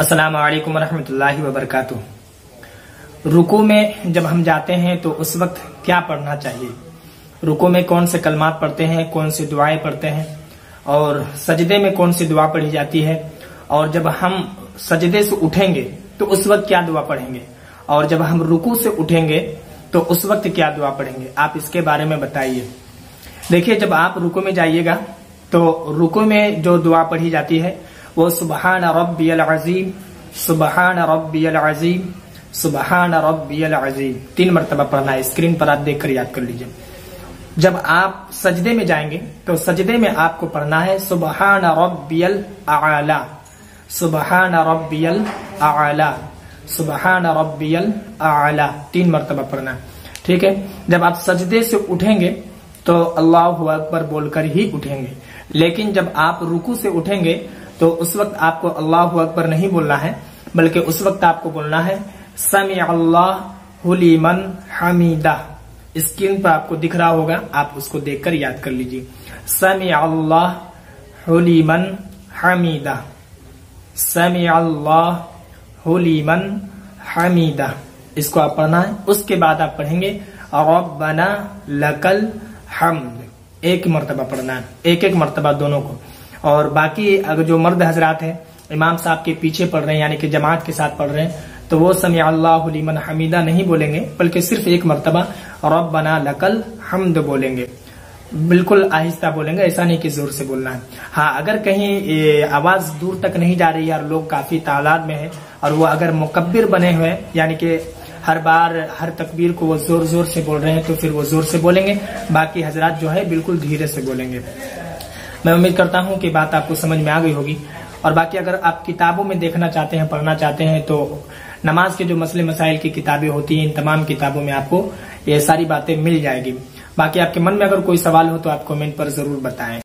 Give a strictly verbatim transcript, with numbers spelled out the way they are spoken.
अस्सलाम वालेकुम रहमतुल्लाहि व बरकातहू। रुकू में जब हम जाते हैं तो उस वक्त क्या पढ़ना चाहिए, रुकू में कौन से कलमात पढ़ते हैं, कौन सी दुआएं पढ़ते हैं, और सजदे में कौन सी दुआ पढ़ी जाती है, और जब हम सजदे से उठेंगे तो उस वक्त क्या दुआ पढ़ेंगे, और जब हम रुकू से उठेंगे तो उस वक्त क्या दुआ पढ़ेंगे, आप इसके बारे में बताइए। देखिए, जब आप रुकू में जाइएगा तो रुकू में जो दुआ पढ़ी जाती है वो सुबहान रब्बियल अज़ीम, सुबहान रब्बियल अज़ीम, सुबहान रब्बियल अज़ीम तीन मरतबा पढ़ना है। स्क्रीन पर आप देखकर याद कर लीजिए। जब आप सजदे में जाएंगे तो सजदे में आपको पढ़ना है सुबहान रब्बियल आला, सुबहान रब्बियल आला, सुबहान रब्बियल आला तीन मरतबा पढ़ना, ठीक है। जब आप सजदे से उठेंगे तो अल्लाहु अकबर बोलकर ही उठेंगे, लेकिन जब आप रुकू से उठेंगे तो उस वक्त आपको अल्लाहु अकबर नहीं बोलना है, बल्कि उस वक्त आपको बोलना है समी अल्लाहु लिमन हमीदा। स्क्रीन पर आपको दिख रहा होगा, आप उसको देखकर याद कर लीजिए, समी अल्लाहु लिमन हमीदा, समी अल्लाहु लिमन हमीदा, इसको आप पढ़ना है। उसके बाद आप पढ़ेंगे रब्बना लकल हम्द, एक मर्तबा पढ़ना है, एक एक मर्तबा दोनों को। और बाकी अगर जो मर्द हजरात हैं इमाम साहब के पीछे पढ़ रहे हैं, यानी कि जमात के साथ पढ़ रहे हैं, तो वो समी अल्लाहु लिमन हमीदा नहीं बोलेंगे, बल्कि सिर्फ एक मर्तबा रब्बना लकल हम्द बोलेंगे, बिल्कुल आहिस्ता बोलेंगे, ऐसा नहीं कि जोर से बोलना है। हाँ, अगर कहीं आवाज दूर तक नहीं जा रही है और लोग काफी तादाद में है और वो अगर मुकब्बिर बने हुए हैं, यानी कि हर बार हर तकबीर को वो जोर जोर से बोल रहे हैं, तो फिर वो जोर से बोलेंगे, बाकी हजरात जो है बिल्कुल धीरे से बोलेंगे। मैं उम्मीद करता हूं कि बात आपको समझ में आ गई होगी। और बाकी अगर आप किताबों में देखना चाहते हैं, पढ़ना चाहते हैं, तो नमाज के जो मसले मसाइल की किताबें होती हैं, इन तमाम किताबों में आपको ये सारी बातें मिल जाएगी। बाकी आपके मन में अगर कोई सवाल हो तो आप कमेंट पर जरूर बताएं।